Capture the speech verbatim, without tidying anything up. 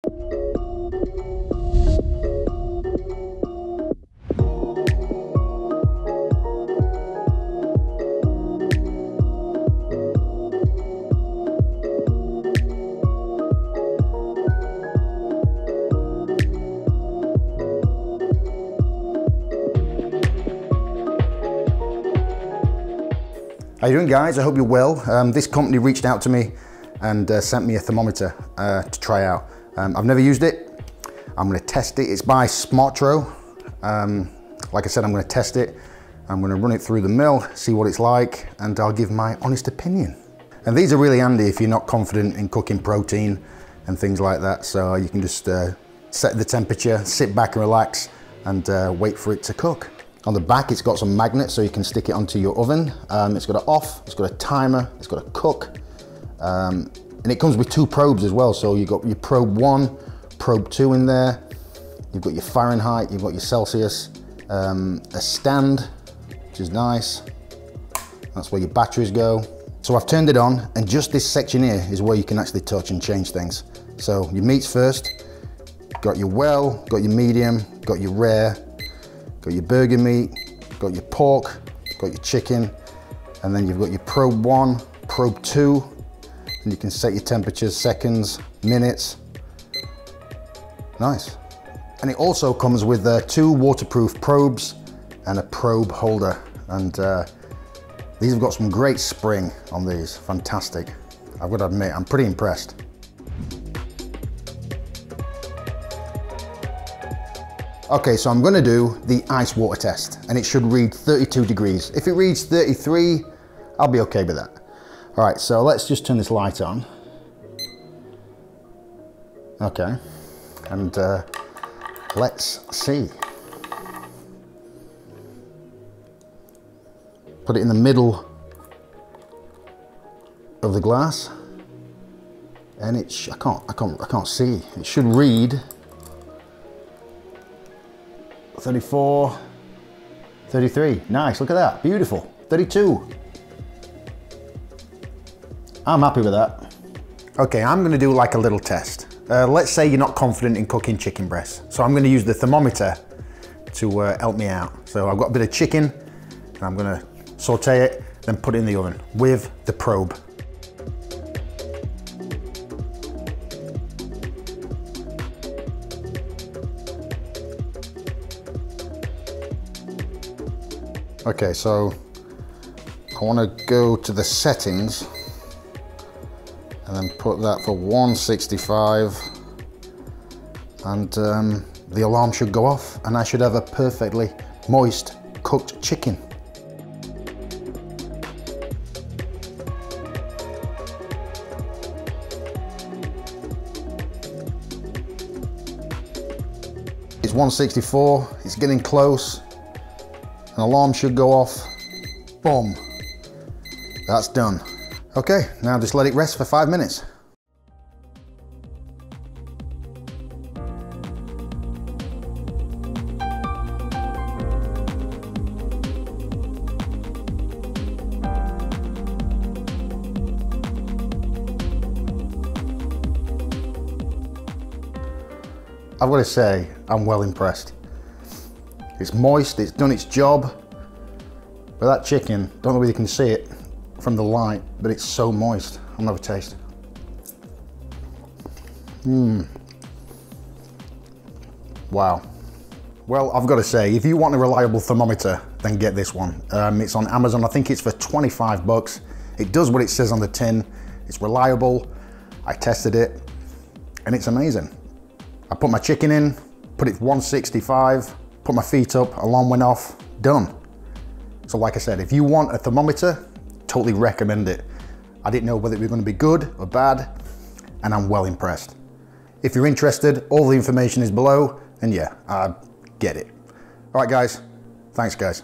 How you doing, guys? I hope you're well. Um, this company reached out to me and uh, sent me a thermometer uh, to try out. Um, I've never used it. I'm gonna test it. It's by Smartro. Um, like I said, I'm gonna test it. I'm gonna run it through the mill, see what it's like, and I'll give my honest opinion. And these are really handy if you're not confident in cooking protein and things like that. So you can just uh, set the temperature, sit back and relax, and uh, wait for it to cook. On the back, it's got some magnets so you can stick it onto your oven. Um, it's got an off, it's got a timer, it's got a cook. Um, and it comes with two probes as well. So you've got your probe one, probe two in there. You've got your Fahrenheit, you've got your Celsius, um, a stand, which is nice. That's where your batteries go. So I've turned it on, and just this section here is where you can actually touch and change things. So your meats first, got your well, got your medium, got your rare, got your burger meat, got your pork, got your chicken, and then you've got your probe one, probe two, and you can set your temperatures, seconds, minutes. Nice. And it also comes with uh, two waterproof probes and a probe holder. And uh, these have got some great spring on these, fantastic. I've got to admit, I'm pretty impressed. Okay, so I'm gonna do the ice water test, and it should read thirty-two degrees. If it reads thirty-three, I'll be okay with that. All right, so let's just turn this light on. Okay, and uh, let's see. Put it in the middle of the glass, and it sh I can't, I can't, I can't see. It should read thirty-four, thirty-three, nice, look at that, beautiful. thirty-two. I'm happy with that. Okay, I'm gonna do like a little test. Uh, let's say you're not confident in cooking chicken breasts. So I'm gonna use the thermometer to uh, help me out. So I've got a bit of chicken, and I'm gonna saute it, then put it in the oven with the probe. Okay, so I want to go to the settings and then put that for one sixty-five, and um, the alarm should go off, and I should have a perfectly moist cooked chicken. It's one sixty-four, it's getting close. An alarm should go off. Boom. That's done. Okay, now just let it rest for five minutes. I've got to say, I'm well impressed. It's moist, it's done its job. But that chicken, don't know whether you can see it from the light, but it's so moist. I'll never taste. Mmm. Wow. Well, I've got to say, if you want a reliable thermometer, then get this one. Um, it's on Amazon, I think it's for twenty-five bucks. It does what it says on the tin. It's reliable. I tested it, and it's amazing. I put my chicken in, put it one sixty-five, put my feet up, alarm went off, done. So like I said, if you want a thermometer, totally recommend it. I didn't know whether it was gonna be good or bad, and I'm well impressed. If you're interested, all the information is below, and yeah, I get it. All right, guys, thanks, guys.